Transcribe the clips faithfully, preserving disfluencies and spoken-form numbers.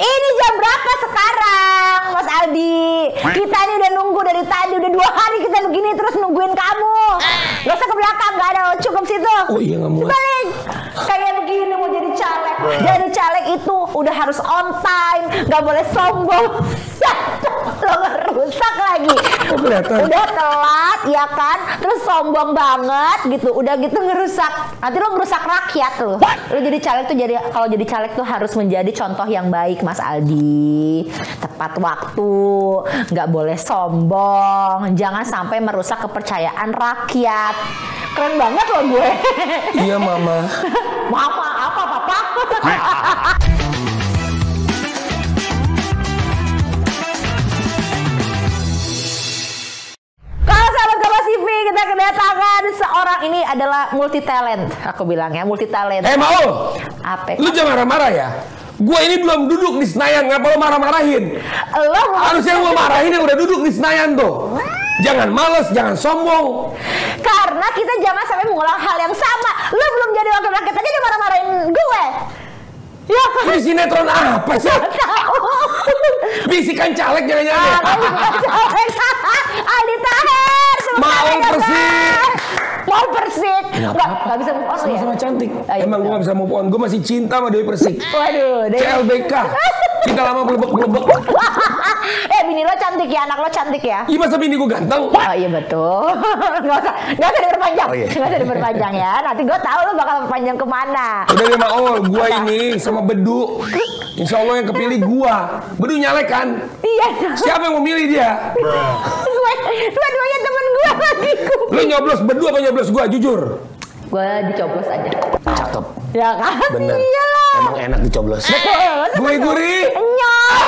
Ini jam berapa sekarang, Mas Aldi? Kita nih udah nunggu dari tadi, udah dua hari kita begini terus nungguin kamu. Gak usah ke belakang, gak ada, cukup situ. Oh iya nggak mau. Balik. Kayak begini mau jadi caleg. Jadi caleg itu udah harus on time, nggak boleh sombong. Lo ngerusak lagi. Udah telat, ya kan? Terus sombong banget gitu. Udah gitu ngerusak. Nanti lo ngerusak rakyat tuh. Lo jadi caleg tuh jadi kalau jadi caleg tuh harus menjadi contoh yang baik, Mas Aldi. Tepat waktu, nggak boleh sombong. Jangan sampai merusak kepercayaan rakyat. Keren banget lo gue. Iya mama. Mama apa papa? Kita kedatangan seorang, ini adalah multi talent, aku bilang ya, multi talent. Eh mau, apa? Lu jangan marah-marah ya. Gue ini belum duduk di Senayan, ngapa lo marah-marahin? Lo harusnya gue marahin yang udah duduk di Senayan tuh. Jangan males, jangan sombong. Karena kita jangan sampai mengulang hal yang sama. Lo belum jadi wakil rakyat aja udah marah-marahin gue. Ya kan? Ini sinetron apa sih? Bisikan caleg jangan-jangan. Ah, bisikan caleg. Aldi Taher. Mau Persik. Mau Persik. Enggak bisa move on ya? Sama-sama cantik. Ayo. Emang gue gak bisa move on. Gue masih cinta sama Dewi Persik. Waduh. C L B K. Cinta lama belebek-belebek. Eh bini lo cantik ya, anak lo cantik ya. Iya masa bini gue ganteng? Oh iya betul. Gak usah, gak usah diperpanjang. Oh, iya. Gak usah diperpanjang ya. Nanti gue tahu lo bakal perpanjang kemana. Udah ya Maul, gue ini sama Bedu. Insya Allah yang kepilih gue. Bedu nyalek kan? Iya. Siapa yang memilih dia? Dua-duanya temen gue lagi. Lo nyoblos Bedu apa nyoblos gue? Jujur. Gue dicoblos aja. Cakep. Ya kan? Bener. Iyalah. Emang enak dicoblos. Betul. Gue gurih. Nyoy.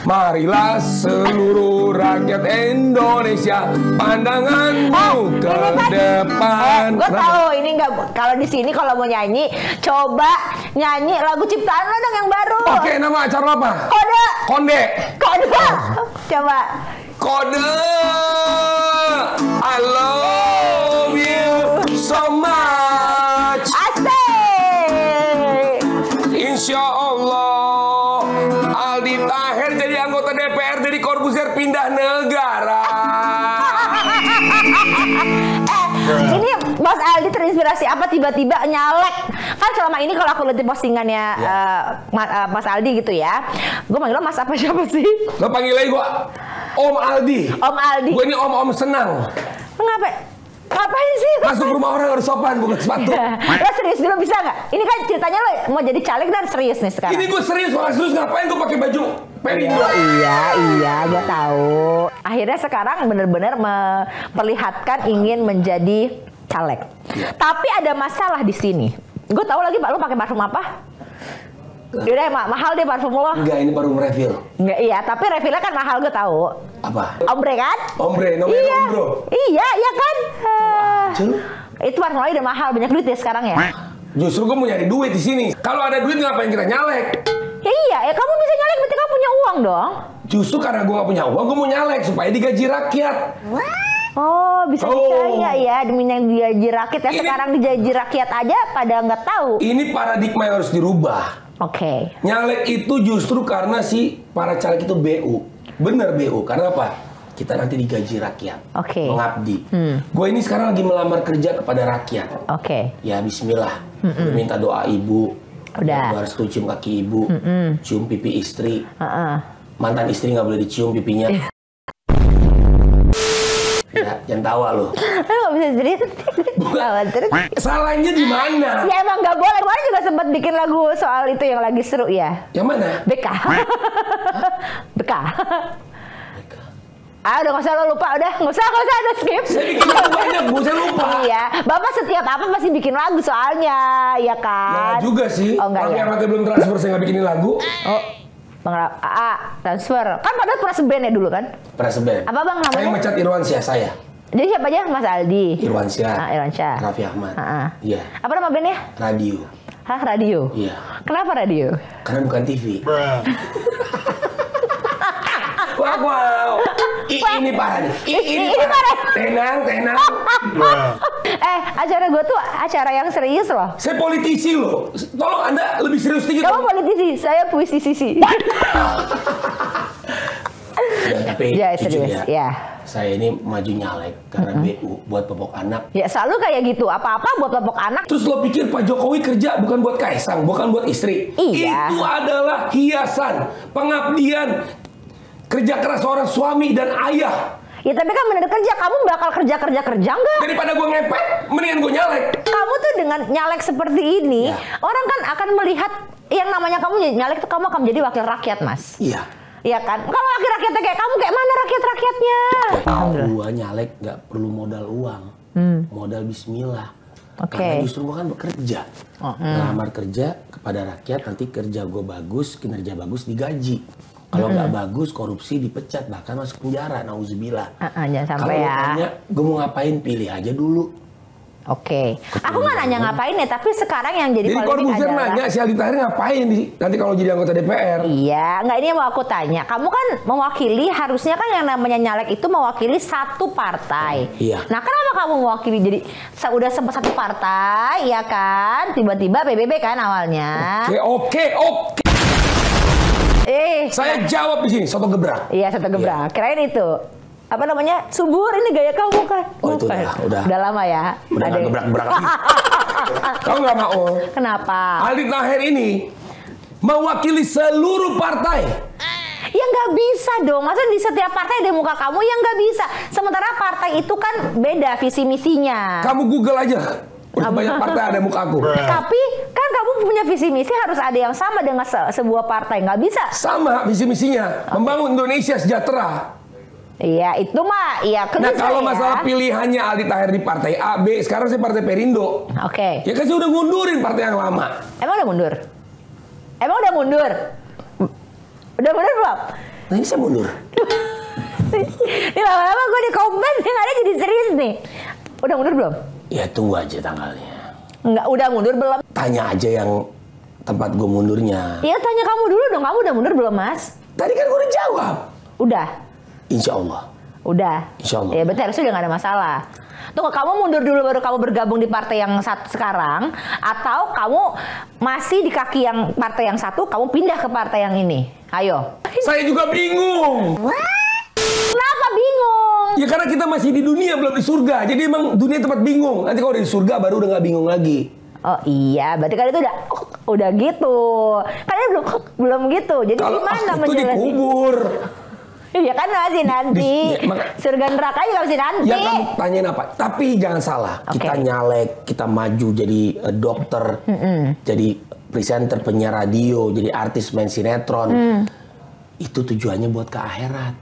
Marilah seluruh rakyat Indonesia, pandanganmu ke depan. Gue tahu ini nggak, kalau di sini kalau mau nyanyi, coba nyanyi lagu ciptaan lo dong yang baru. Oke, nama acara apa? Kode. Konde. Kode. Coba. Kode. I love you so much. Asik. Insya Allah Aldi Taher jadi anggota D P R D di Korbuser pindah negara. Eh, ini Mas Aldi terinspirasi apa tiba-tiba nyalek? Kan selama ini kalau aku lihat postingannya yeah. uh, Mas, uh, Mas Aldi gitu ya, gue manggil lo Mas apa siapa sih? Lo panggil lagi gue Om Aldi. Om Aldi. Gue ini Om-Om senang. Kenapa? Ngapain sih? Masuk rumah orang harus sopan, bukan sepatu. Lo serius dulu bisa nggak? Ini kan ceritanya lo mau jadi caleg dan serius nih sekarang. Ini gue serius, orang serius ngapain gue pakai baju Perindo? Iya, iya, iya, gue tahu. Akhirnya sekarang bener-bener memperlihatkan ingin menjadi caleg. Tapi ada masalah di sini. Gue tahu lagi, Pak, lo pakai parfum apa? Udah ma mahal deh parfum lo. Enggak, ini baru refill. Enggak, iya, tapi refillnya kan mahal, gue tahu. Apa? Ombre kan? Ombre, nomornya iya. Ombro. Iya, iya kan. Uh, itu parfum lo udah mahal, banyak duit ya sekarang ya. Justru gue mau nyari duit di sini. Kalau ada duit ngapain kita nyalek? Ya iya, ya kamu bisa nyalek berarti kamu punya uang dong. Justru karena gue gak punya uang, gue mau nyalek supaya digaji rakyat. What? Oh bisa dipercaya oh. Ya demi yang digaji rakyat ya ini, sekarang digaji rakyat aja pada nggak tahu. Ini paradigma yang harus dirubah. Oke. Okay. Nyalek itu justru karena si para caleg itu B U, bener B U. Karena apa? Kita nanti digaji rakyat. Oke. Okay. Mengabdi. Hmm. Gue ini sekarang lagi melamar kerja kepada rakyat. Oke. Okay. Ya Bismillah. Mm -mm. Minta doa ibu. Udah. Gue harus tuh cium kaki ibu, mm -mm. cium pipi istri. Uh -uh. Mantan istri nggak boleh dicium pipinya. Ya, jangan tawa lo. Lo gak bisa cerita. Salahnya di mana? Ya emang gak boleh. Kemarin juga sempat bikin lagu soal itu yang lagi seru ya. Yang mana? B K. B K. Ah udah gak usah lo lupa, udah gak usah, gak usah, udah skip. Saya bikin lagu banyak, gak usah lupa. Iya, Bapak setiap apa masih bikin lagu soalnya, ya kan? Ya juga sih, oh, enggak, orang yang nanti belum transfer saya gak bikinin lagu. Oh A A transfer kan padahal pernah seband ya dulu kan? Pernah seband. Apa bang namanya? Saya mecat Irwansyah saya. Jadi siapa aja Mas Aldi? Irwansyah. Ah, Irwansyah. Raffi Ahmad. Iya. Yeah. Apa nama bandnya? Radio. Hah radio? Iya. Yeah. Kenapa radio? Karena bukan T V. Wow, wow. I, ini parah. I, ini parah. Tenang, tenang. Eh Eh, acara gue tuh acara yang serius loh. Saya politisi loh. Tolong Anda lebih serius dikit. Kamu politisi, saya puisi sisi. Ya, tapi ya, serius, ya, ya. Saya ini maju nyalek karena mm-hmm. B U buat popok anak. Ya selalu kayak gitu, apa-apa buat popok anak. Terus lo pikir Pak Jokowi kerja bukan buat Kaesang, bukan buat istri. Iya. Itu adalah hiasan, pengabdian, kerja keras seorang suami dan ayah. Ya tapi kan bener kerja, kamu bakal kerja-kerja-kerja enggak? Daripada gue ngepet, mendingan gue nyalek. Kamu tuh dengan nyalek seperti ini, ya. Orang kan akan melihat yang namanya kamu nyalek tuh kamu akan menjadi wakil rakyat, Mas. Iya. Iya kan? Kalau akhir rakyatnya kayak kamu, kayak mana rakyat-rakyatnya? Gua nyalek gak perlu modal uang, hmm. modal bismillah. Okay. Karena justru gua kan bekerja. Oh, hmm. Ngelamar kerja kepada rakyat, nanti kerja gua bagus, kinerja bagus, digaji. Kalau hmm. gak bagus, korupsi, dipecat, bahkan masuk penjara, nauzubillah. Uh, uh, jangan sampai ya. Kalau gua mau ngapain, pilih aja dulu. Oke, okay. Aku nggak nanya ngapain ya, tapi sekarang yang jadi polemik adalah nanya si Aldi Taher ngapain di, nanti kalau jadi anggota D P R. Iya, nggak ini yang mau aku tanya. Kamu kan mewakili, harusnya kan yang namanya nyalek itu mewakili satu partai. Iya. Nah, kenapa kamu mewakili jadi udah sempat satu partai, ya kan? Tiba-tiba P B B kan awalnya. Oke, oke, oke. Eh, saya jawab di sini, soto gebrak. Iya, soto gebrak. Iya. Kirain itu. Apa namanya? Subur ini gaya kamu kan? Oh, itu udah, udah. Udah lama ya? Udah gak gebrak-gebrak lagi. Kamu gak mau? Kenapa? Aldi Taher ini mewakili seluruh partai. Ya nggak bisa dong, maksudnya di setiap partai ada muka kamu yang nggak bisa. Sementara partai itu kan beda visi misinya. Kamu Google aja. Udah banyak partai ada muka aku. Tapi kan kamu punya visi misi harus ada yang sama dengan se sebuah partai, nggak bisa. Sama visi misinya, okay. Membangun Indonesia sejahtera. Iya itu mah, iya. Nah kalau masalah ya. Pilihannya Aldi Taher di partai A, B, sekarang sih partai Perindo. Oke. Okay. Ya kan sudah mundurin partai yang lama. Emang udah mundur? Emang udah mundur? Udah mundur belum? Nah ini saya mundur. Ini lama-lama gue di komen yang ada jadi serius nih. Udah mundur belum? Ya tunggu aja tanggalnya. Enggak, udah mundur belum? Tanya aja yang tempat gue mundurnya. Iya tanya kamu dulu dong, kamu udah mundur belum Mas? Tadi kan gue udah jawab. Udah? Insya Allah. Udah. Insya Allah. Ya berarti harusnya udah gak ada masalah. Tunggu, kamu mundur dulu baru kamu bergabung di partai yang satu sekarang, atau kamu masih di kaki yang partai yang satu, kamu pindah ke partai yang ini. Ayo. Saya juga bingung. What? Kenapa bingung? Ya karena kita masih di dunia belum di surga. Jadi emang dunia tempat bingung. Nanti kalau udah di surga baru udah gak bingung lagi. Oh iya, berarti kalian itu udah udah gitu. Kalian belum belum gitu. Jadi kalau gimana menjelaskan? Itu dikubur. Ya kan masih nanti, di, ya, surga neraka juga masih nanti. Ya kamu tanyain apa? Tapi jangan salah, okay. Kita nyalek, kita maju jadi uh, dokter, mm -mm. jadi presenter, penyiar radio, jadi artis main sinetron. Mm. Itu tujuannya buat ke akhirat.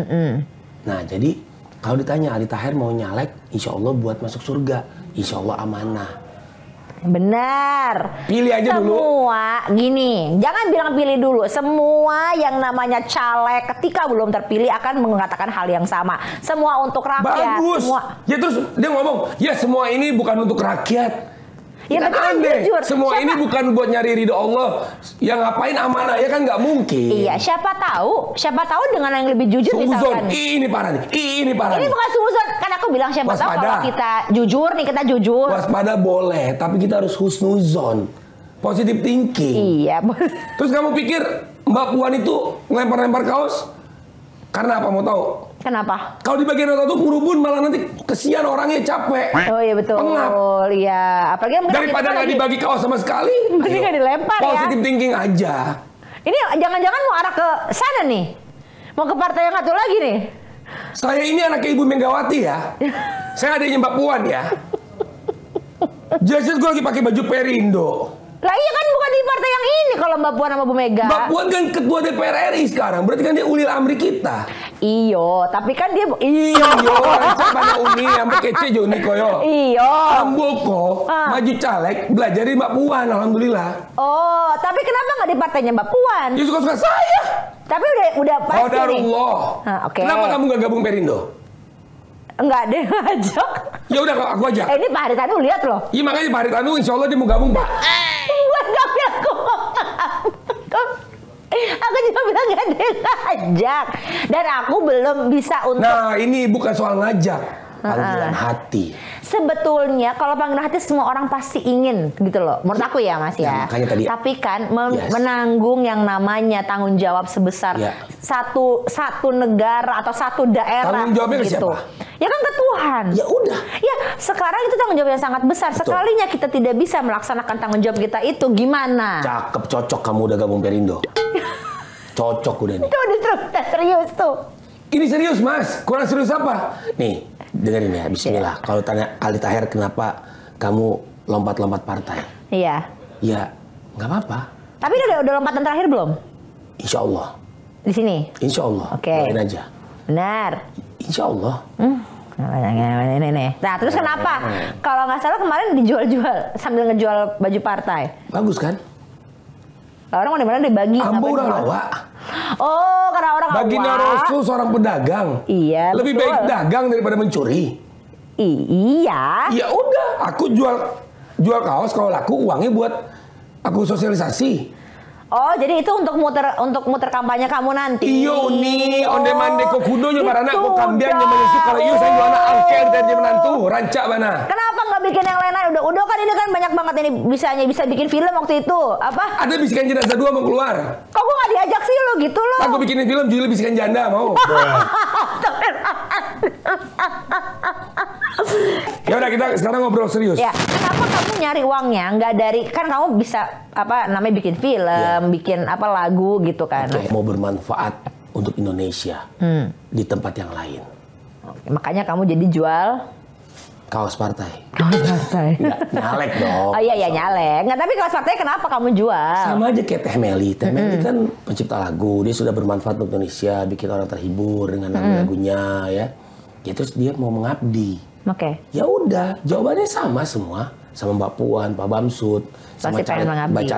Mm -mm. Nah jadi kalau ditanya Aldi Taher mau nyalek, insya Allah buat masuk surga, insya Allah amanah. Benar. Pilih aja semua, dulu. Semua gini, jangan bilang pilih dulu. Semua yang namanya caleg ketika belum terpilih akan mengatakan hal yang sama. Semua untuk rakyat. Bagus. Semua. Ya terus dia ngomong, ya semua ini bukan untuk rakyat. Ya kan tapi aneh. Jujur, semua siapa? Ini bukan buat nyari ridho Allah. Yang ngapain amanah ya kan nggak mungkin. Iya, siapa tahu, siapa tahu dengan yang lebih jujur misalkan. Ini parah nih. Ini parah. Ini bukan suzon. Kan aku bilang siapa waspada. Tahu kalau kita jujur nih, kita jujur. Waspada boleh, tapi kita harus husnuzon. Positive thinking. Iya. Terus kamu pikir Mbak Puan itu ngelempar-lempar kaos? Karena apa mau tahu? Kenapa? Kalau di bagian otot tuh kurubun malah nanti kesian orangnya capek. Oh iya betul. Pengap. Iya. Apalagi daripada nggak dibagi kaos sama sekali. Mending nggak dilempar ya. Positive thinking aja. Ini jangan-jangan mau arah ke sana nih. Mau ke partai yang satu lagi nih. Saya ini anaknya Ibu Megawati ya. Saya adanya Mbak Puan ya. Jadi gue lagi pakai baju Perindo. Lah iya kan bukan di partai yang ini kalau Mbak Puan sama Bu Mega. Mbak Puan kan ketua D P R R I sekarang. Berarti kan dia ulil amri kita. Iyo, tapi kan dia iyo, iyo, pada uni yang kece Joni koyo. Iyo. Amboko ah. Maju caleg belajar dari Mbak Puan alhamdulillah. Oh, tapi kenapa nggak di partainya Mbak Puan? Ya suka-suka saya. Tapi udah udah pasti. Qadarullah. Nah, okay. Kenapa kamu nggak gabung Perindo? Enggak deh ngajak. Ya udah aku ajak. Eh, ini Pak Hary Tanoe lihat loh. Iya makanya Pak Hary Tanoe insya Allah dia mau gabung Pak. Buat tapi aku. Aku juga bilang gak ada yang ngajak. Dan aku belum bisa untuk. Nah ini bukan soal ngajak. panggilan uh-huh. hati. Sebetulnya kalau panggilan hati semua orang pasti ingin gitu loh. Menurut aku ya Mas ya. ya. Tadi, Tapi kan mem- yes. menanggung yang namanya tanggung jawab sebesar ya. satu satu negara atau satu daerah. Tanggung jawabnya gitu. Ke siapa? Ya kan ke Tuhan. Ya udah. Ya sekarang itu tanggung jawabnya sangat besar. Betul. Sekalinya kita tidak bisa melaksanakan tanggung jawab kita itu gimana? Cakep, cocok kamu udah gabung Perindo. Cocok udah nih. Itu udah serius tuh. Ini serius Mas, kurang serius apa? Nih, dengerin ya, bismillah. Yeah. Kalau tanya Aldi Taher kenapa kamu lompat-lompat partai? Iya. Yeah. Ya, gak apa-apa. Tapi udah, udah lompatan terakhir belum? Insya Allah. Di sini? Insya Allah. Oke. Okay. Doain aja. Benar. Insya Allah. Hmm. Nah, terus kenapa? Kalau gak salah kemarin dijual-jual sambil ngejual baju partai. Bagus kan? Orang mana-mana dibagi. Ambo orang lawa. Oh, karena orang lawa. Bagi Narosu seorang pedagang. Iya. Lebih betul. Baik dagang daripada mencuri. I- iya. Ya udah, aku jual jual kaos kalau laku uangnya buat aku sosialisasi. Oh, jadi itu untuk muter untuk muter kampanye kamu nanti. Iyo nih, oh, onde mande ko kudonya barana ko kambiannya menyusu kalau iyo saya jualna angker dan dia menantu, rancak mana. Kenapa enggak bikin yang lain-lain? Udah, udah kan ini kan banyak banget ini bisanya bisa bikin film waktu itu. Apa? Ada bisikan jenazah dua mau keluar. Kok gua enggak diajak sih lo gitu lo? Aku bikinin film judul bisikan janda mau. Ya udah kita sekarang ngobrol serius. Ya, kenapa kamu nyari uangnya? Nggak dari kan kamu bisa apa namanya bikin film, ya. bikin apa lagu gitu kan? Oke, mau bermanfaat untuk Indonesia hmm. di tempat yang lain. Oke, makanya kamu jadi jual kaos partai. Kaos partai. Nggak, nyalek dong. Oh iya iya so. nyalek. Nggak tapi kaos partai kenapa kamu jual? Sama aja kayak Teh Meli. Teh Meli hmm. kan pencipta lagu, dia sudah bermanfaat untuk Indonesia, bikin orang terhibur dengan lagu-lagunya hmm. ya. Ya terus dia mau mengabdi. Oke. Okay. Ya udah, jawabannya sama semua, sama Mbak Puan, Pak Bamsud, sama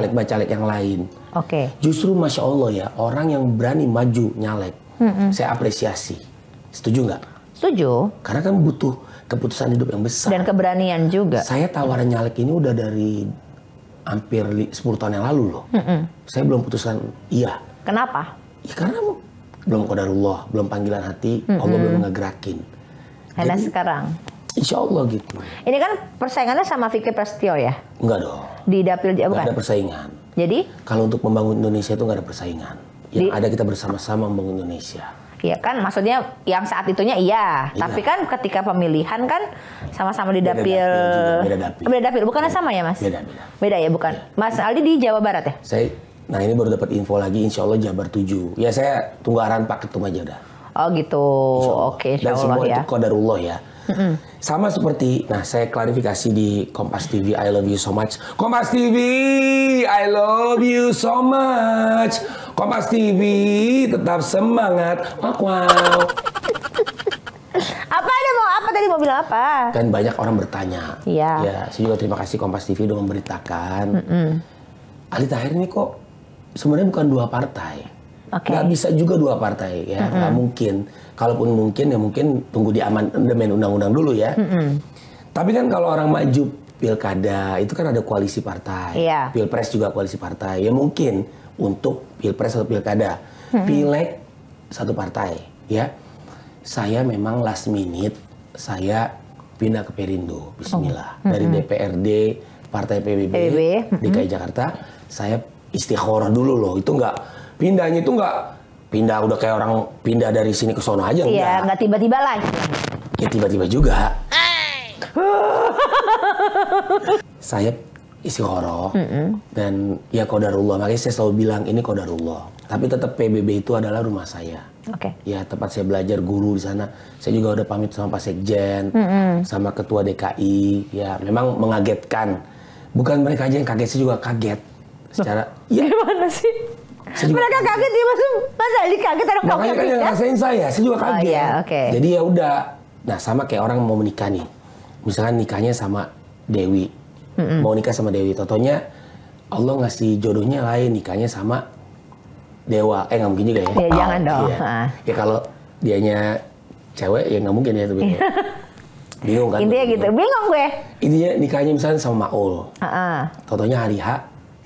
caleg-caleg yang lain. Oke. Okay. Justru masya Allah ya, orang yang berani maju nyalek, mm-hmm. saya apresiasi. Setuju nggak? Setuju. Karena kan butuh keputusan hidup yang besar. Dan keberanian juga. Saya tawaran mm-hmm. nyalek ini udah dari hampir sepuluh tahun yang lalu loh. Mm-hmm. Saya belum putuskan iya. Kenapa? Ya karena belum qadarullah, belum panggilan hati, mm-hmm. Allah belum ngegerakin. Karena sekarang. Insya Allah gitu. Ini kan persaingannya sama Vicky Prasetyo ya? Enggak dong. Di dapil bukan? Enggak ada persaingan. Jadi? Kalau untuk membangun Indonesia itu enggak ada persaingan. Yang di... ada kita bersama-sama membangun Indonesia. Iya kan, maksudnya yang saat itunya iya. iya. Tapi kan ketika pemilihan kan sama-sama di dapil. Beda dapil juga, beda dapil. Beda dapil, bukannya beda. sama ya Mas? Beda, beda. Beda ya bukan? Beda. Mas Aldi di Jawa Barat ya? Saya, nah ini baru dapat info lagi Insya Allah Jabar tujuh. Ya saya tunggu arahan Pak Ketum aja udah. Oh gitu, oke Insya Allah. Okay, Insya Allah ya. Dan semua itu qadarullah ya. Mm-hmm. Sama seperti, nah saya klarifikasi di Kompas T V, I love you so much. Kompas T V, I love you so much. Kompas T V, tetap semangat. Wow, wow. Apa ada mau apa tadi mau bilang apa? Kan banyak orang bertanya. Iya. Ya, saya juga terima kasih Kompas T V udah memberitakan. Mm-hmm. Aldi Taher ini kok sebenarnya bukan dua partai. Okay. Gak bisa juga dua partai ya, mm-hmm. gak mungkin. Kalaupun mungkin ya mungkin tunggu di amandemen undang-undang dulu ya. Mm-hmm. Tapi kan kalau orang maju pilkada itu kan ada koalisi partai, yeah. pilpres juga koalisi partai. Ya mungkin untuk pilpres atau pilkada, mm-hmm. pileg satu partai ya. Saya memang last minute saya pindah ke Perindo, bismillah. Oh. Mm-hmm. Dari D P R D, Partai P B B, P B B. Mm-hmm. D K I Jakarta, saya istikharah dulu loh, itu nggak. Pindahnya itu nggak pindah udah kayak orang pindah dari sini ke sono aja enggak. Iya, nggak tiba-tiba lah. Ya tiba-tiba juga. Hey. Saya istikharah mm-hmm. dan ya qadarullah. Makanya saya selalu bilang ini qadarullah. Tapi tetap P B B itu adalah rumah saya. Oke. Okay. Ya tempat saya belajar guru di sana. Saya juga udah pamit sama Pak Sekjen, mm-hmm. sama Ketua D K I. Ya memang mengagetkan. Bukan mereka aja yang kaget, saya juga kaget. Secara. Loh, ya gimana sih? Mereka kaget dia masuk masa Ali kaget orang kaget. Makanya kan yang ngerasain saya, saya juga kaget. Oh, iya, okay. Jadi ya udah, nah sama kayak orang mau menikah nih, misalkan nikahnya sama Dewi, mm-mm. mau nikah sama Dewi, totonya Allah ngasih jodohnya lain nikahnya sama Dewa, eh nggak mungkin juga ya? Ya oh, jangan dong. Iya. Ah. Ya kalau dianya cewek ya nggak mungkin ya tuh bingung. Bingung kan? Intinya gitu, bingung gue. Intinya nikahnya misalnya sama Maul, uh-uh. totonya hari H,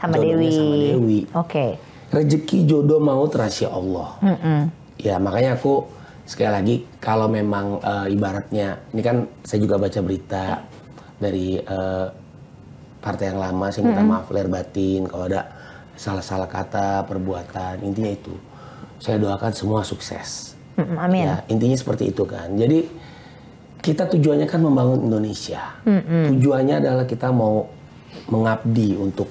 sama Dewi. Sama Dewi. Oke. Okay. Rezeki jodoh mau rahasia Allah. Mm-mm. Ya makanya aku sekali lagi kalau memang uh, ibaratnya ini kan saya juga baca berita dari uh, partai yang lama, saya minta mm-hmm. maaf lahir batin kalau ada salah-salah kata, perbuatan, intinya itu. Saya doakan semua sukses. Mm, amin. Ya, intinya seperti itu kan. Jadi kita tujuannya kan membangun Indonesia. Mm-mm. Tujuannya adalah kita mau mengabdi untuk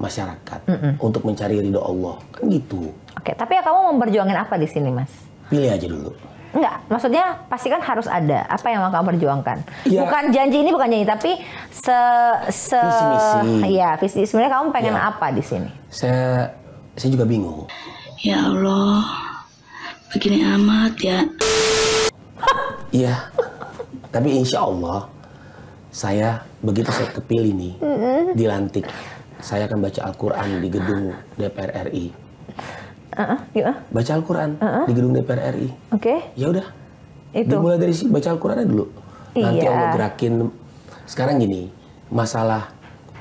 masyarakat, Mm-mm. untuk mencari ridho Allah, kan gitu. Oke, tapi ya kamu memperjuangkan apa di sini, Mas? Pilih aja dulu. Enggak, maksudnya pasti kan harus ada apa yang mau kamu perjuangkan. Ya. Bukan janji ini, bukan janji, tapi se, se visi-misi. Ya, visi. Sebenarnya kamu pengen ya. Apa di sini? Saya, saya juga bingung. Ya Allah, begini amat ya. Iya, tapi insya Allah saya begitu saya kepilih nih, dilantik, saya akan baca Al-Quran di gedung D P R R I. Uh-uh, ya. Baca Al-Quran uh-uh. di gedung D P R R I. Oke. Okay. Ya udah. Itu. Dimulai dari baca Al-Quran dulu. Nanti iya. Allah gerakin. Sekarang gini, masalah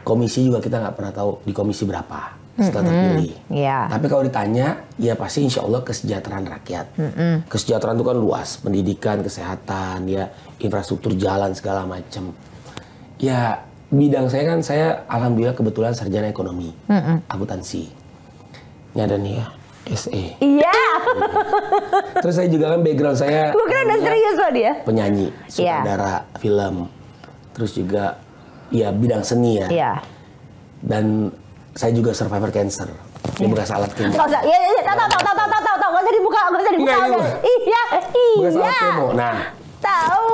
komisi juga kita nggak pernah tahu di komisi berapa setelah mm-hmm. terpilih. Yeah. Tapi kalau ditanya, ya pasti insya Allah kesejahteraan rakyat. Mm-hmm. Kesejahteraan itu kan luas, pendidikan, kesehatan, ya infrastruktur jalan segala macam. Ya bidang saya kan saya alhamdulillah kebetulan sarjana ekonomi, mm-hmm. akuntansi. Ya dan ya. S E. Iya. Terus saya juga kan background saya. Gue kira udah serius loh dia. Penyanyi, sutradara, yeah. film. Terus juga ya bidang seni ya. Yeah. Dan saya juga survivor cancer. Ini bekas alat kemo. Enggak usah. Iya, iya, tahu tahu tahu tahu tahu tahu. Enggak usah dibuka, enggak usah dibuka. Iya, iya. Bekas alat kemo. Nah, tahu.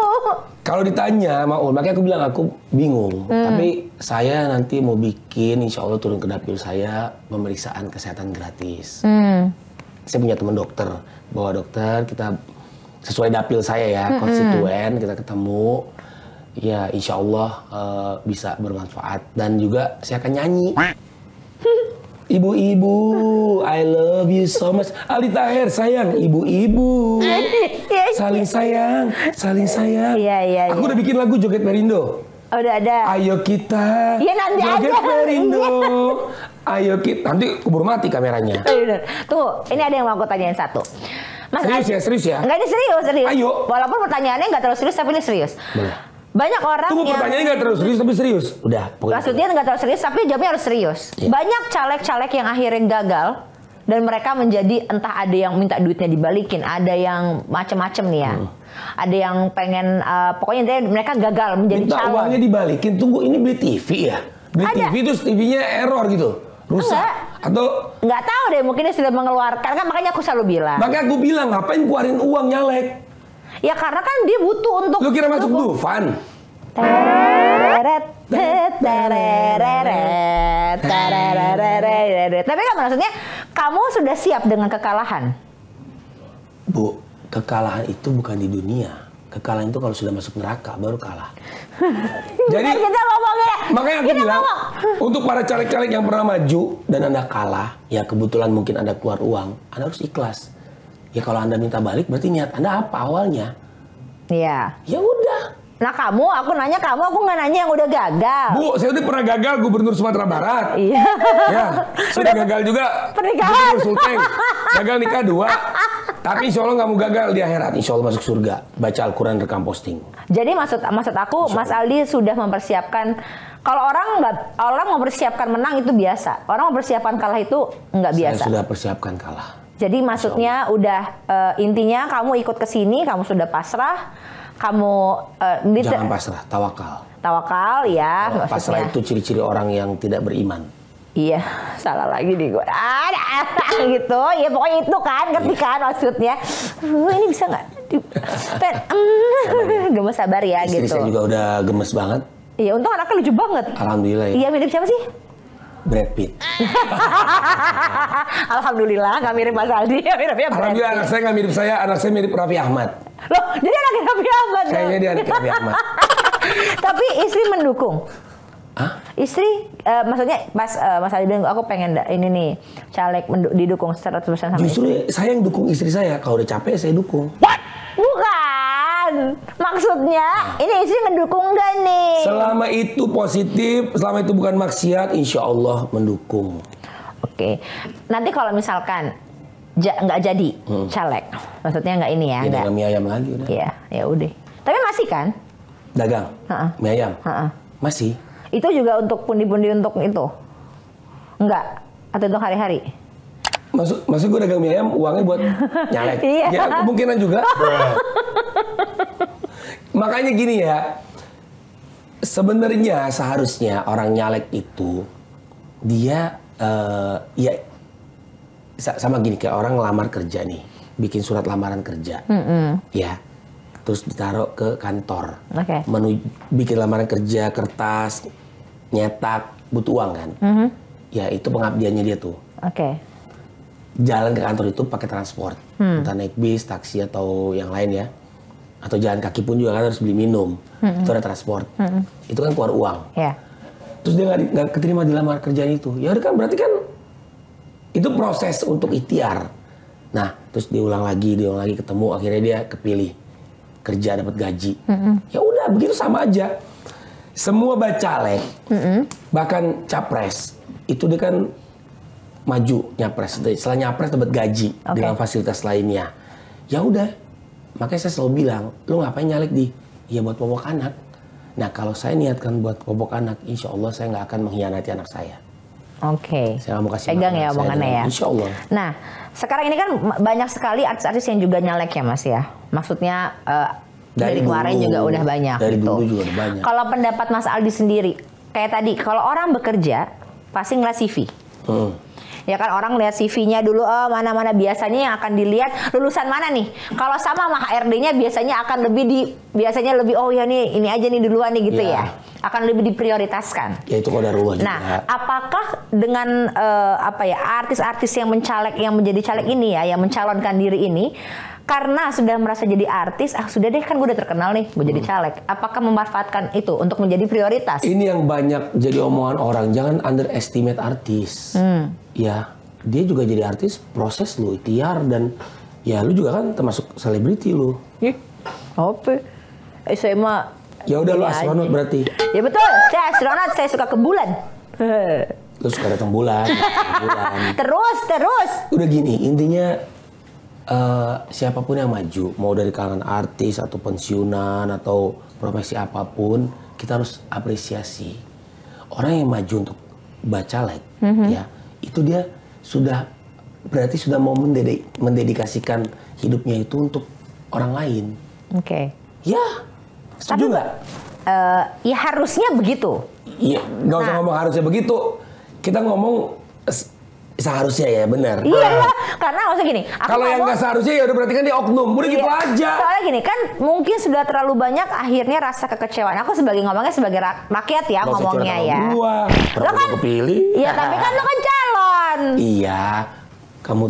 Kalau ditanya Maul, makanya aku bilang aku bingung. Hmm. Tapi saya nanti mau bikin, insya Allah turun ke dapil saya, pemeriksaan kesehatan gratis. Hmm. Saya punya teman dokter, bawa dokter, kita sesuai dapil saya ya, hmm, konstituen, hmm. kita ketemu. Ya insya Allah uh, bisa bermanfaat. Dan juga saya akan nyanyi. Ibu-ibu, I love you so much. Aldi Taher, sayang. Ibu-ibu, saling sayang, saling sayang. Iya, iya, aku iya. udah bikin lagu Joget Perindo. Oh, udah ada. Ayo kita ya, nanti Joget aja. Perindo. Ayo kita. Nanti keburu mati kameranya. Tuh, ini ada yang mau aku tanyain satu. Mas, serius ya, serius ya? Enggak, ini serius, serius. Ayo. Walaupun pertanyaannya nggak terlalu serius, tapi ini serius. Boleh. Banyak orang Tunggu, yang... pertanyaannya nggak terlalu serius tapi serius? Udah. Maksudnya nggak terlalu serius tapi jawabnya harus serius. Yeah. Banyak caleg-caleg yang akhirnya gagal. Dan mereka menjadi entah ada yang minta duitnya dibalikin. Ada yang macem-macem nih ya. Hmm. Ada yang pengen... Uh, pokoknya mereka gagal menjadi minta calon. Uangnya dibalikin. Tunggu, ini beli T V ya? Beli ada. T V terus T V-nya error gitu? Rusak? Enggak. Atau nggak tahu deh, mungkin dia sudah mengeluarkan. Kan makanya aku selalu bilang. Makanya aku bilang, ngapain keluarin uang nyalek? Ya karena kan dia butuh untuk... Lu kira masuk Dufan? Tereret, tereret, tereret. Tapi kan maksudnya, kamu sudah siap dengan kekalahan? Bu, kekalahan itu bukan di dunia. Kekalahan itu kalau sudah masuk neraka, baru kalah. Jadi, kita ngomongnya. Makanya aku bilang, ngomong. Untuk para caleg-caleg yang pernah maju, dan Anda kalah, ya kebetulan mungkin Anda keluar uang, Anda harus ikhlas. Ya kalau Anda minta balik berarti niat Anda apa awalnya? Iya. Ya udah. Nah kamu, aku nanya kamu, aku nggak nanya yang udah gagal. Bu, saya udah pernah gagal Gubernur Sumatera Barat. Iya. Ya, sudah gagal juga. Pernikahan. Gubernur Sulteng. Gagal nikah dua. Tapi insya Allah nggak mau gagal di akhirat. Insya Allah masuk surga. Baca Al-Quran, rekam posting. Jadi maksud maksud aku, Mas Aldi sudah mempersiapkan. Kalau orang nggak, orang mempersiapkan menang itu biasa. Orang mempersiapkan kalah itu nggak biasa. Saya sudah persiapkan kalah. Jadi maksudnya udah uh, intinya kamu ikut ke sini, kamu sudah pasrah, kamu uh, jangan pasrah, tawakal. Tawakal ya. Tawakal, pasrah itu ciri-ciri orang yang tidak beriman. Iya, salah lagi nih gue. Ada gitu, ya pokoknya itu kan, ngerti kan maksudnya. Uh, ini bisa nggak? Gemes sabar ya istri gitu. Saya juga udah gemes banget. Iya, untung anaknya lucu banget. Alhamdulillah. Iya, mirip siapa sih? Brad Pitt. Alhamdulillah gak mirip Mas Aldi. Miripnya alhamdulillah anak saya gak mirip saya. Anak saya mirip Raffi Ahmad. Loh, jadi anaknya Raffi Ahmad. Kayaknya dia anak Raffi Ahmad. Tapi istri mendukung. Hah? Istri uh, maksudnya pas uh, Mas Aldi bilang aku pengen ini nih caleg didukung seratus persen sama justru istri. Saya yang dukung istri saya. Kalau udah capek saya dukung. What? Bukan. Maksudnya ini istri mendukung gak nih? Selama itu positif, selama itu bukan maksiat, insya Allah mendukung. Oke, nanti kalau misalkan ja, nggak jadi hmm. caleg, maksudnya nggak ini ya? Ini nggak mie ayam lagi udah. Iya, ya udah. Tapi masih kan? Dagang, ha-ha. Mie ayam, ha-ha. Masih. Itu juga untuk pundi-pundi untuk itu, enggak? Atau untuk hari-hari? Maksud, maksud gue dagang mie ayam, uangnya buat nyalek. Iya. Ya kemungkinan juga. Makanya gini ya, sebenarnya seharusnya orang nyalek itu dia uh, ya. Sama gini, kayak orang ngelamar kerja nih, bikin surat lamaran kerja, mm-hmm. ya, terus ditaruh ke kantor, okay. Menu, bikin lamaran kerja, kertas, nyetak, butuh uang kan, mm-hmm. ya itu pengabdiannya dia tuh, okay. Jalan ke kantor itu pakai transport, mm. entah naik bis, taksi atau yang lain ya, atau jalan kaki pun juga kan harus beli minum, mm-hmm. itu ada transport, mm-hmm. itu kan keluar uang, yeah. Terus dia nggak keterima di lamaran kerjaan itu, ya kan berarti kan itu proses untuk ikhtiar. Nah, terus diulang lagi, diulang lagi, ketemu, akhirnya dia kepilih kerja, dapat gaji. Mm-hmm. Ya udah, begitu sama aja. Semua bacalek, mm-hmm. bahkan capres, itu dia kan maju nyapres. Setelah nyapres dapat gaji okay. dengan fasilitas lainnya. Ya udah, makanya saya selalu bilang, lu ngapain nyalek di? Ya buat popok anak. Nah, kalau saya niatkan buat popok anak, insya Allah saya nggak akan mengkhianati anak saya. Oke, okay. Pegang ya omongannya ya. Insya Allah. Nah, sekarang ini kan banyak sekali artis-artis yang juga nyalek ya Mas ya. Maksudnya uh, dari, dari kemarin dulu, juga udah banyak dari gitu. Dulu juga banyak. Kalau pendapat Mas Aldi sendiri, kayak tadi kalau orang bekerja pasti ngeliat C V. Hmm. Ya kan orang lihat C V-nya dulu, oh, mana-mana biasanya yang akan dilihat lulusan mana nih. Kalau sama sama H R D-nya biasanya akan lebih di biasanya lebih oh ya nih ini aja nih duluan nih gitu ya. ya. Akan lebih diprioritaskan. Ya itu kodarullah juga. Nah, apakah dengan uh, apa ya artis-artis yang mencalek yang menjadi caleg hmm. ini ya, yang mencalonkan diri ini karena sudah merasa jadi artis, ah sudah deh kan gue udah terkenal nih, gue hmm. jadi caleg. Apakah memanfaatkan itu untuk menjadi prioritas? Ini yang banyak jadi omongan orang, jangan underestimate artis. Hmm. Ya, dia juga jadi artis, proses lu ikhtiar dan ya lu juga kan termasuk selebriti lu. Ih. Apa? Eh saya mah ya udah lu astronot berarti. Ya betul, saya astronot, saya suka ke bulan. Lu suka datang bulan, bulan. Terus, terus. Udah gini, intinya uh, siapapun yang maju, mau dari kalangan artis atau pensiunan atau profesi apapun, kita harus apresiasi. Orang yang maju untuk bacalek, mm-hmm. ya, itu dia sudah berarti sudah mau mendedik, mendedikasikan hidupnya itu untuk orang lain. Oke. Okay. Ya. Setuju nggak? Uh, ya harusnya begitu. Iya, nggak usah nah. ngomong harusnya begitu. Kita ngomong seharusnya ya, benar. Iya, nah. karena maksudnya gini. Kalau yang nggak seharusnya ya udah berarti kan dia oknum. Udah iya. gitu aja. Soalnya gini kan mungkin sudah terlalu banyak akhirnya rasa kekecewaan. Aku sebagai ngomongnya sebagai rakyat ya nggak ngomongnya ya. Gua. Lo kan kepilih. Iya, tapi kan lo kan calon. Iya, kamu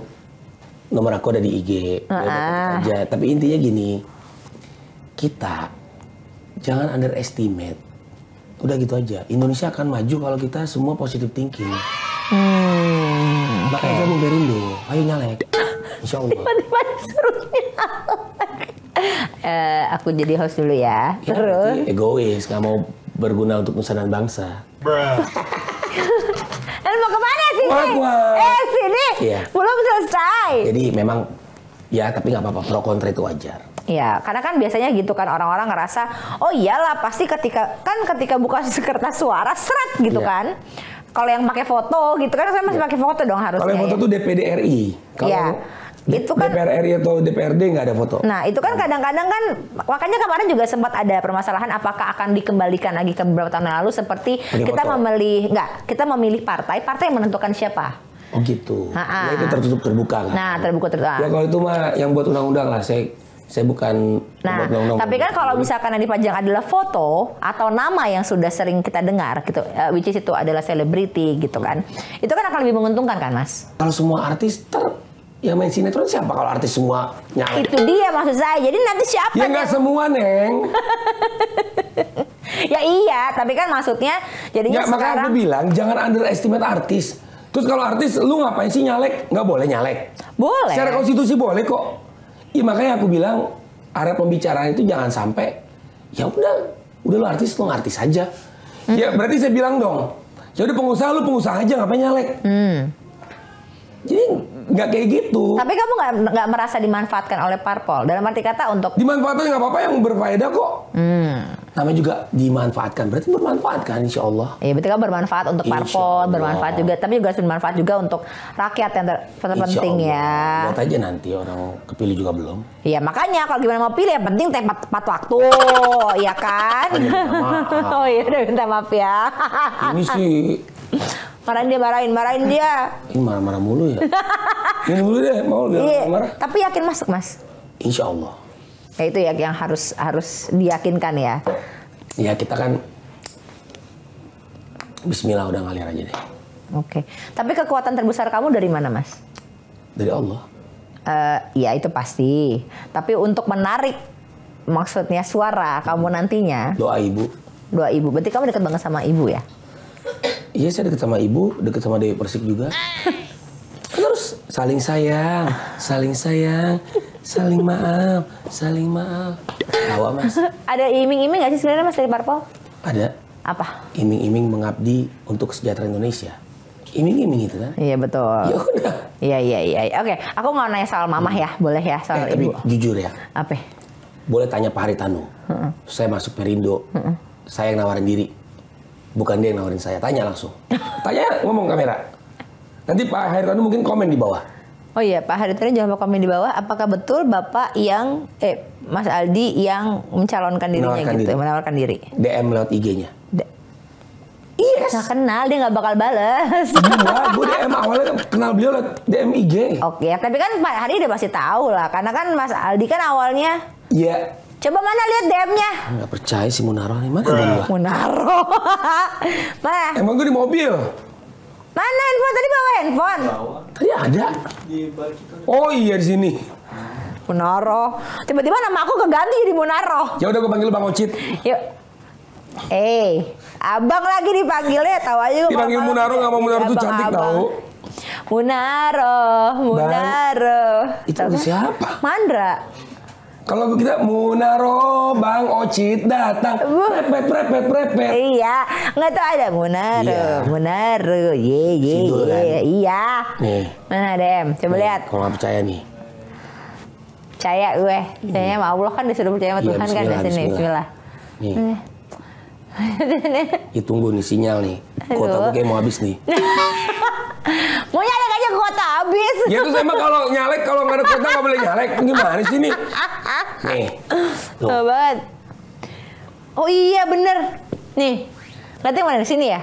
nomor aku ada di I G. Uh-uh. Ya, aja. Tapi intinya gini, kita jangan underestimate. Udah gitu aja. Indonesia akan maju kalau kita semua positive thinking. Hmm, makanya okay. kamu Perindo, ayo nyalek. Insya Allah. Tiba-tiba disuruh nyalek. Uh, aku jadi host dulu ya. ya Terus. Egois, gak mau berguna untuk nusa dan bangsa. Bruh. Dan mau kemana sih? Eh sini, ya. Belum selesai. Jadi memang, ya tapi gak apa-apa. Pro kontra itu wajar. Ya, karena kan biasanya gitu kan orang-orang ngerasa, oh iyalah pasti ketika kan ketika buka kertas suara seret gitu yeah. kan. Kalau yang pakai foto gitu kan saya masih yeah. pakai foto dong harusnya. Kalau yang foto ya. Tuh D P R D R I. Kalau yeah. D- kan, D P R R I atau D P R D nggak ada foto. Nah itu kan kadang-kadang kan makanya kemarin juga sempat ada permasalahan apakah akan dikembalikan lagi ke beberapa tahun lalu seperti pake kita foto. memilih nggak kita memilih partai partai yang menentukan siapa. Oh gitu. Ha-ha. Ya itu tertutup terbuka kan. Nah terbuka tertutup. Ya kalau itu mah yang buat undang-undang lah saya. Saya bukan. Nah, tapi kan kalau misalkan yang dipajang adalah foto atau nama yang sudah sering kita dengar, gitu, uh, which is itu adalah selebriti, gitu kan, hmm. itu kan akan lebih menguntungkan kan, Mas? Kalau semua artis ter, yang main sinetron siapa? Kalau artis semua nyalek. Itu dia maksud saya. Jadi nanti siapa? Ya nggak semua, Neng. Ya iya, tapi kan maksudnya jadinya ya, sekarang. Makanya aku bilang jangan underestimate artis. Terus kalau artis, lu ngapain sih nyalek? Nggak boleh nyalek. Boleh. Secara konstitusi boleh kok. Ya makanya aku bilang arah pembicaraan itu jangan sampai ya udah udah lu artis lu artis aja. Mm. Ya berarti saya bilang dong. Ya udah pengusaha lu pengusaha aja ngapain nyalek. Mm. Jadi nggak kayak gitu. Tapi kamu nggak nggak merasa dimanfaatkan oleh parpol dalam arti kata untuk dimanfaatkan nggak apa-apa, yang berfaedah kok. Hmm. Namanya juga dimanfaatkan berarti bermanfaat kan, insya Allah. Iya betul kan, bermanfaat untuk parpol, bermanfaat juga, tapi juga bermanfaat juga untuk rakyat yang ter terpenting ya. Buat aja nanti orang kepilih juga belum. Iya makanya kalau gimana mau pilih yang penting tepat tepat waktu, ya kan. Oh iya udah minta maaf ya. Ini sih. Marahin dia, marahin, marahin dia. Ini marah-marah mulu ya. Ini dulu deh, mau dia marah. Tapi yakin masuk mas? Insya Allah. Ya itu ya yang harus harus diyakinkan ya. Ya kita kan Bismillah udah ngalir aja deh. Oke. Okay. Tapi kekuatan terbesar kamu dari mana mas? Dari Allah. Uh, ya itu pasti. Tapi untuk menarik maksudnya suara kamu nantinya. Doa ibu. Doa ibu. Berarti kamu dekat banget sama ibu ya? Iya saya deket sama ibu, deket sama Dewi Persik juga. Terus saling sayang, saling sayang, saling maaf, saling maaf. Tawa mas. Ada iming-iming gak sih sebenarnya mas dari parpol? Ada. Apa? Iming-iming mengabdi untuk kesejahteraan Indonesia. Iming-iming itu kan? Iya betul. Ya udah. Iya iya iya. Oke, aku nggak nanya soal mamah ya, boleh ya soal eh, ibu. Tapi jujur ya. Apa? Boleh tanya Pak Hary Tanoe. Uh-uh. Saya masuk Perindo. Uh-uh. Saya yang nawarin diri. Bukan dia yang nawarin saya, tanya langsung. Tanya, ngomong kamera. Nanti Pak Hary Tanoe mungkin komen di bawah. Oh iya, Pak Hary Tanoe jangan lupa komen di bawah. Apakah betul Bapak yang, eh Mas Aldi yang mencalonkan dirinya menawarkan gitu, diri. menawarkan diri? D M lewat I G-nya. Yes. Nggak kenal, dia nggak bakal bales. Enggak, gue D M awalnya kenal beliau lewat D M I G. Oke, tapi kan Pak Hary udah pasti tahu lah. Karena kan Mas Aldi kan awalnya. Iya. Yeah. Coba mana lihat D M-nya? Nggak percaya sih Munaro nih, mana gua? Munaro. Mana? Emang gue di mobil. Mana handphone? Tadi bawa handphone. Bawa. Tadi ada. Oh iya di sini. Munaro. Tiba-tiba nama aku keganti jadi Munaro. Ya udah gue panggil Bang Ocit. Yuk. Eh, hey, abang lagi dipanggilnya, tahu aja gue. Dipanggil Munaro nggak mau Munaro tuh cantik tahu. Munaro, Munaro. Bang, itu kan? Siapa? Mandra. Kalau kita Munaro, Bang Ocit datang, prepet, prepet, prepet. Iya, nggak tahu ada Munaro, iya. Munaro, ye ye ye, iya. Nih. Mana D M? Coba nih, lihat. Kalau nggak percaya nih. Percaya gue, percaya sama Allah kan disuruh percaya sama Tuhan kan di sini. Bismillah. Nih. Itu tunggu nih sinyal nih. Kuota gue kayak mau habis nih. Mau nyalek aja kuota habis. Ya terus emang kalau nyalek, kalau nggak ada kuota nggak boleh nyalek. Gimana sih nih? Nih. Sobat. Oh iya bener. Nih. Nanti mana di sini ya?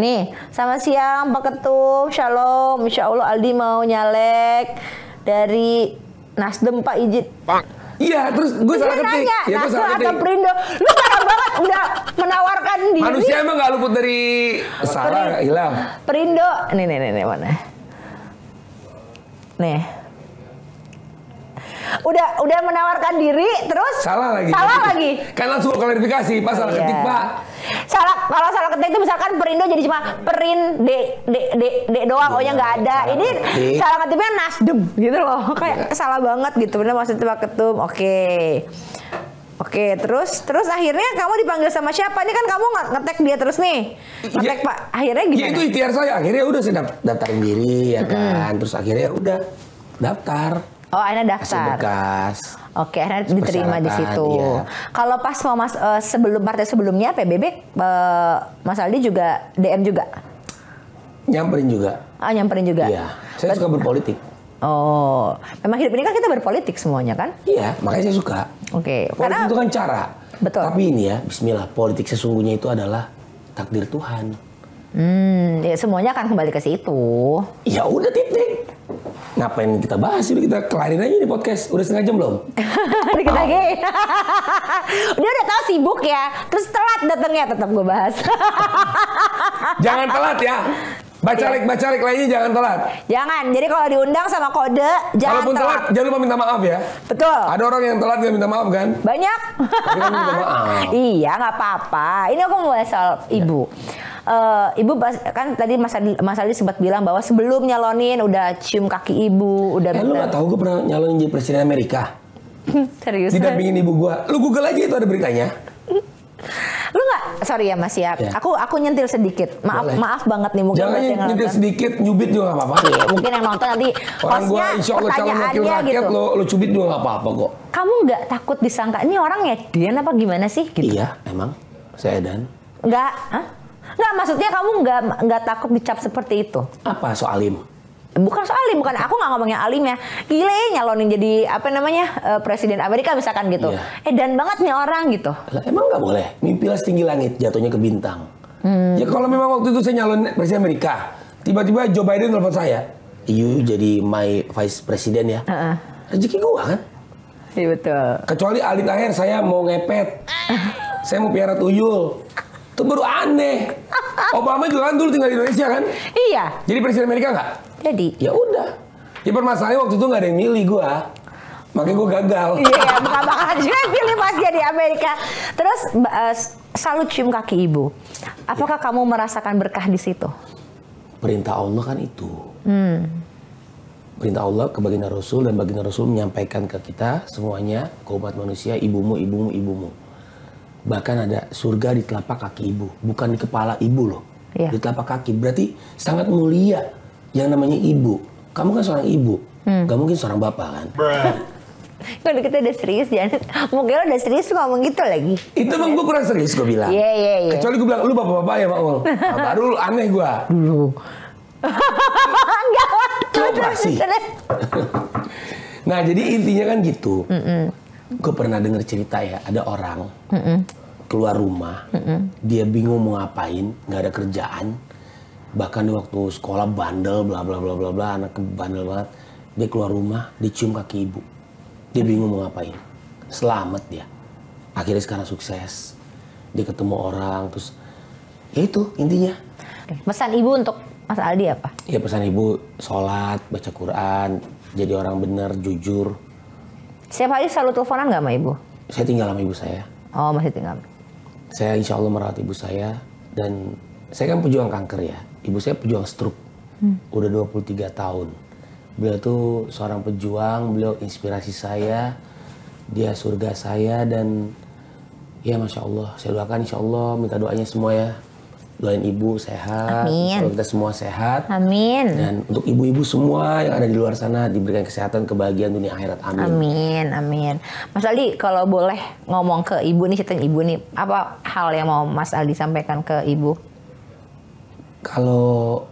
Nih. Sama siang Pak Ketum. Shalom. Insya Allah Aldi mau nyalek. Dari Nasdem Pak Ijit. Pak. Iya, terus gue salah ketik. Ya, gue salah ketik. Perindo, lu parah banget udah menawarkan diri. Manusia emang gak luput dari salah, gak hilang. Perindo, nih nih nih mana? Nih, udah udah menawarkan diri, terus salah lagi. Salah lagi. Kan langsung klarifikasi, pas salah ketik pak. Salah, kalau salah ketik itu misalkan Perindo jadi cuma Perin D D D D doang, ohnya nggak ada. Ini salah ketiknya Nasdem gitu loh, kayak salah banget gitu. Bener maksudnya Pak Ketum. Oke, oke. Terus terus akhirnya kamu dipanggil sama siapa? Ini kan kamu ngetek dia terus nih, ngetek Pak. Akhirnya gimana? Ya itu ikhtiar saya. Akhirnya udah saya daftarin diri ya kan. Terus akhirnya udah daftar. Oh, akhirnya daftar. Oke, akhirnya diterima di situ. Iya. Kalau pas mau mas uh, sebelum partai sebelumnya P B B, uh, Mas Aldi juga D M juga. Nyamperin juga. Ah, oh, nyamperin juga. Iya. Saya But, suka berpolitik. Oh, memang hidup ini kan kita berpolitik semuanya kan? Iya, makanya saya suka. Oke. Okay. Karena itu kan cara. Betul. Tapi ini ya, Bismillah, politik sesungguhnya itu adalah takdir Tuhan. Hmm, ya semuanya akan kembali ke situ. Ya udah titik. Ngapain kita bahas ini, kita kelarin aja di podcast. Udah setengah jam belum? Dikit lagi. Dia udah tahu sibuk ya. Terus telat datangnya, tetap gue bahas. Jangan telat ya. Bacalek-bacalek lainnya jangan telat. Jangan. Jadi kalau diundang sama kode, jangan telat. telat. Jangan lupa minta maaf ya. Betul. Ada orang yang telat gak minta maaf kan? Banyak. Tapi kan minta maaf. Iya, nggak apa-apa. Ini aku mau bahas soal ibu. Uh, ibu kan tadi Mas Aldi, Mas Aldi sempat bilang bahwa sebelum nyalonin udah cium kaki ibu, udah. Eh, lu nggak tahu gue pernah nyalonin jadi presiden Amerika. Serius? Didampingin ibu gue. Lu Google aja itu ada beritanya. Lu nggak, sorry ya Mas ya, ya. Aku aku nyentil sedikit. Maaf boleh. Maaf banget nih mungkin. Jangan yang nyentil nonton. Sedikit, nyubit juga nggak apa-apa. Ya. Mungkin yang nonton nanti hostnya pertanyaannya gitu. Lo, lo cubit juga nggak apa-apa kok. Kamu nggak takut disangka ini orang ya Dian apa gimana sih? Gitu. Iya, emang saya dan. Nggak, hah? Nggak, maksudnya kamu nggak nggak takut dicap seperti itu? Apa soal ini? Bukan soal alim, bukan aku nggak ngomongnya alim ya. Gile nyalonin jadi apa namanya uh, presiden Amerika misalkan gitu. Iya. Eh dan banget nih orang gitu. Lah, emang nggak boleh. Mimpilah setinggi langit, jatuhnya ke bintang. Hmm. Ya kalau memang waktu itu saya nyalon presiden Amerika, tiba-tiba Joe Biden telepon saya, "You jadi my vice president ya." Uh-uh. Rezeki gua kan. Iya betul. Kecuali Aldi Taher saya mau ngepet, saya mau piara tuyul. Itu baru aneh. Obama juga kan dulu tinggal di Indonesia kan? Iya. Jadi presiden Amerika nggak? Jadi. Ya udah. Ya permasalahannya waktu itu nggak ada yang milih gua. Makanya gua gagal. Iya, bukan bakal juga pilih pas jadi Amerika. Terus uh, selalu cium kaki ibu. Apakah ya. Kamu merasakan berkah di situ? Perintah Allah kan itu. Hmm. Perintah Allah ke baginda Rasul dan baginda Rasul menyampaikan ke kita semuanya, ke umat manusia, ibumu, ibumu, ibumu. Bahkan ada surga di telapak kaki ibu, bukan di kepala ibu loh, yeah. Di telapak kaki. Berarti sangat mulia yang namanya ibu. Kamu kan seorang ibu, hmm. Gak mungkin seorang bapak kan. Kalau kita udah serius, jangan. Mungkin lo udah serius ngomong gitu lagi. Itu emang gue kurang serius gue bilang. Iya yeah, iya yeah, iya. Yeah. Kecuali gue bilang lu bapak-bapak ya Pak Ol. Nah, baru aneh gue. Dulu. Enggak. Coba sih. Nah jadi intinya kan gitu. Mm-mm. Gue pernah dengar cerita ya, ada orang mm-mm. keluar rumah, mm-mm. dia bingung mau ngapain, nggak ada kerjaan, bahkan di waktu sekolah bandel, bla bla bla bla bla, anak bandel banget, dia keluar rumah, dicium kaki ibu, dia bingung mau ngapain, selamat dia, akhirnya sekarang sukses, dia ketemu orang, terus ya itu intinya. Pesan ibu untuk Mas Aldi apa? Ya pesan ibu sholat, baca Quran, jadi orang bener, jujur. Setiap hari selalu teleponan nggak sama ibu? Saya tinggal sama ibu saya. Oh masih tinggal. Saya insya Allah merawat ibu saya. Dan saya kan pejuang kanker ya. Ibu saya pejuang stroke. Hmm. Udah dua puluh tiga tahun. Beliau tuh seorang pejuang. Beliau inspirasi saya. Dia surga saya. Dan ya masya Allah. Saya doakan insya Allah. Minta doanya semua ya. Doain ibu sehat. Amin. Kita semua sehat. Amin. Dan untuk ibu-ibu semua yang ada di luar sana diberikan kesehatan, kebahagiaan dunia akhirat. Amin. Amin, amin. Mas Aldi, kalau boleh ngomong ke ibu nih, ceritain ibu nih, apa hal yang mau Mas Aldi sampaikan ke ibu? Kalau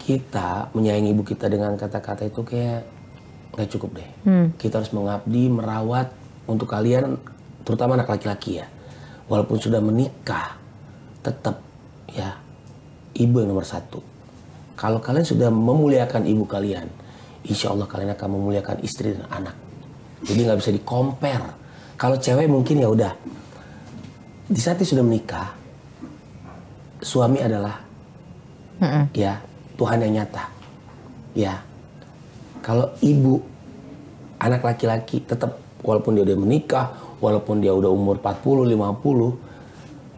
kita menyayangi ibu kita dengan kata-kata itu kayak nggak cukup deh. Hmm. Kita harus mengabdi, merawat untuk kalian, terutama anak laki-laki ya. Walaupun sudah menikah, tetap ya, ibu yang nomor satu. Kalau kalian sudah memuliakan ibu kalian, insya Allah kalian akan memuliakan istri dan anak. Jadi nggak bisa di-compare. Kalau cewek mungkin ya udah. Di saat dia sudah menikah, suami adalah mm-mm. ya Tuhan yang nyata. Ya, kalau ibu, anak laki-laki tetap walaupun dia udah menikah, walaupun dia udah umur empat puluh, lima puluh,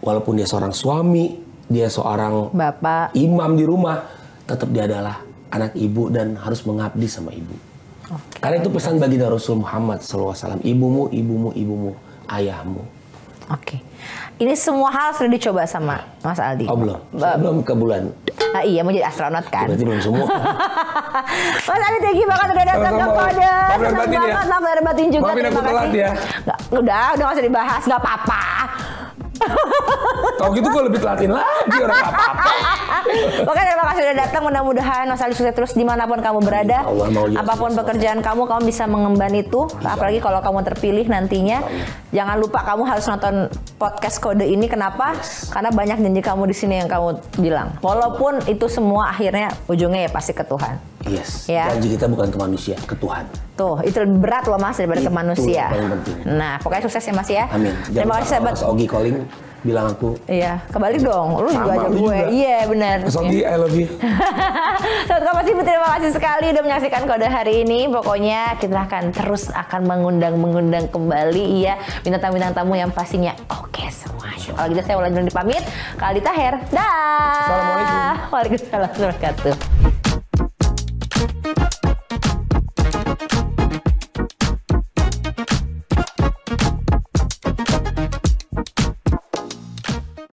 walaupun dia seorang suami. Dia seorang bapak, imam di rumah, tetap dia adalah anak ibu dan harus mengabdi sama ibu. Okay. Karena itu pesan baginda Rasul Muhammad shallallahu alaihi wasallam, ibumu, ibumu, ibumu, ayahmu. Oke, okay. Ini semua hal sudah dicoba sama Mas Aldi. Oh belum, ba- belum ke bulan. Ah, iya mau jadi astronot kan? Berarti belum semua. Mas Aldi thank you banget udah datang ke Kode. Senang banget, maaf lahir batin juga. Maafin aku telat ya. Nggak, udah, udah nggak usah dibahas, nggak apa-apa. Kalau gitu gue lebih telatin lagi orang apa-apa. Makanya terima kasih sudah datang. Mudah-mudahan Mas Aldi sukses terus dimanapun kamu berada. Allah, apapun pekerjaan kamu, kamu bisa mengemban itu. Apalagi kalau kamu terpilih nantinya. Jangan lupa kamu harus nonton podcast Kode ini. Kenapa? Yes. Karena banyak janji kamu di sini yang kamu bilang. Walaupun itu semua akhirnya ujungnya ya pasti ke Tuhan. Yes. Ya. Janji kita bukan ke manusia, ke Tuhan. Tuh, itu lebih berat loh Mas daripada itu ke manusia. Paling penting. Nah, pokoknya sukses ya Mas ya. Amin. Jangan terima kasih sahabat. Mas Ogi calling bilang aku. Iya, kebalik dong. Lu juga ajak gue. Iya, benar. Mas Ogi, I love you. Sahabat Kompas T V, terima kasih sekali udah menyaksikan Kode hari ini. Pokoknya kita akan terus akan mengundang-mengundang kembali iya bintang-bintang tamu yang pastinya oke okay, semuanya. Kalau gitu saya ulang dulu dipamit. Aldi Taher. Dah. Assalamualaikum. Waalaikumsalam warahmatullahi wabarakatuh.